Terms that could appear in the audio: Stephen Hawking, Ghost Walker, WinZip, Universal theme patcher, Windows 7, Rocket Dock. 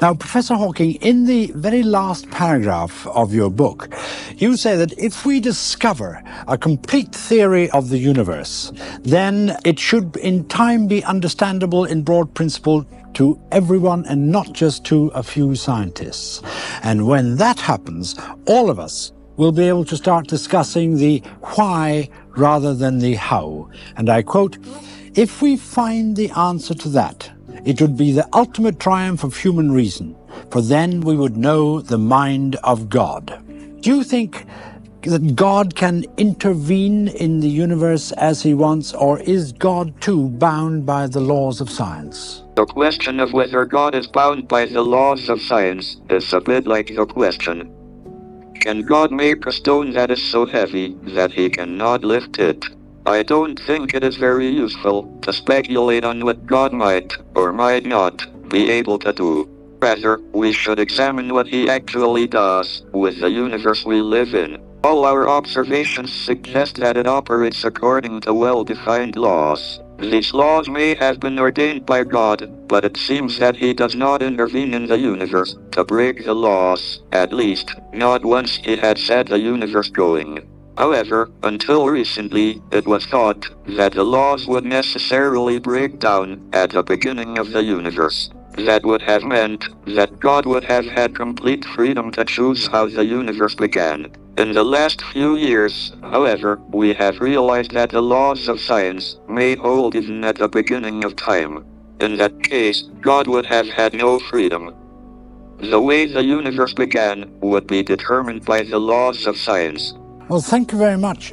Now, Professor Hawking, in the very last paragraph of your book, you say that if we discover a complete theory of the universe, then it should in time be understandable in broad principle to everyone and not just to a few scientists. And when that happens, all of us will be able to start discussing the why rather than the how. And I quote, "If we find the answer to that, it would be the ultimate triumph of human reason, for then we would know the mind of God." Do you think that God can intervene in the universe as he wants, or is God too bound by the laws of science? The question of whether God is bound by the laws of science is a bit like the question, can God make a stone that is so heavy that he cannot lift it? I don't think it is very useful to speculate on what God might or might not be able to do. Rather, we should examine what he actually does with the universe we live in. All our observations suggest that it operates according to well-defined laws. These laws may have been ordained by God, but it seems that he does not intervene in the universe to break the laws, at least, not once he had set the universe going. However, until recently, it was thought that the laws would necessarily break down at the beginning of the universe. That would have meant that God would have had complete freedom to choose how the universe began. In the last few years, however, we have realized that the laws of science may hold even at the beginning of time. In that case, God would have had no freedom. The way the universe began would be determined by the laws of science. Well, thank you very much.